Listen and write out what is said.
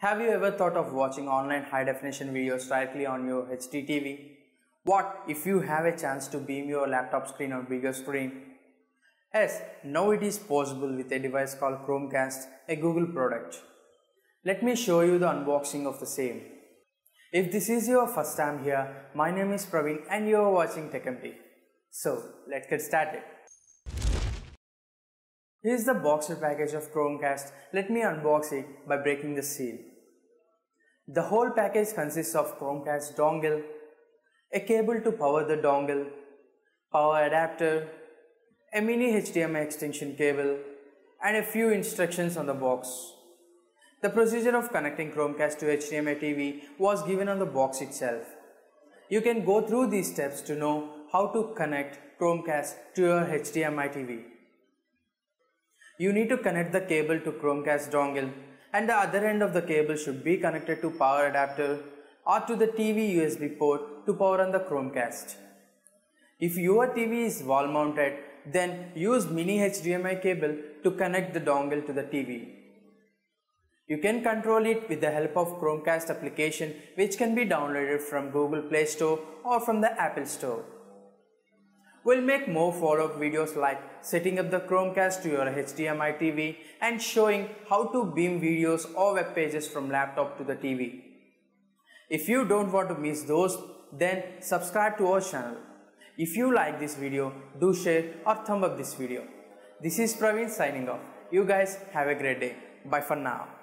Have you ever thought of watching online high-definition videos directly on your HDTV? What if you have a chance to beam your laptop screen on bigger screen? Yes, now it is possible with a device called Chromecast, a Google product. Let me show you the unboxing of the same. If this is your first time here, my name is Praveen and you are watching TechEmpty. So, let's get started. Here is the boxer package of Chromecast. Let me unbox it by breaking the seal. The whole package consists of Chromecast dongle, a cable to power the dongle, power adapter, a mini HDMI extension cable, and a few instructions on the box. The procedure of connecting Chromecast to HDMI TV was given on the box itself. You can go through these steps to know how to connect Chromecast to your HDMI TV. You need to connect the cable to Chromecast dongle, and the other end of the cable should be connected to power adapter or to the TV USB port to power on the Chromecast. If your TV is wall mounted, then use mini HDMI cable to connect the dongle to the TV. You can control it with the help of Chromecast application, which can be downloaded from Google Playstore or from the Apple Store. We'll make more follow-up videos like setting up the Chromecast to your HDMI TV and showing how to beam videos or web pages from laptop to the TV. If you don't want to miss those, then subscribe to our channel. If you like this video, do share or thumb up this video. This is Praveen signing off. You guys have a great day. Bye for now.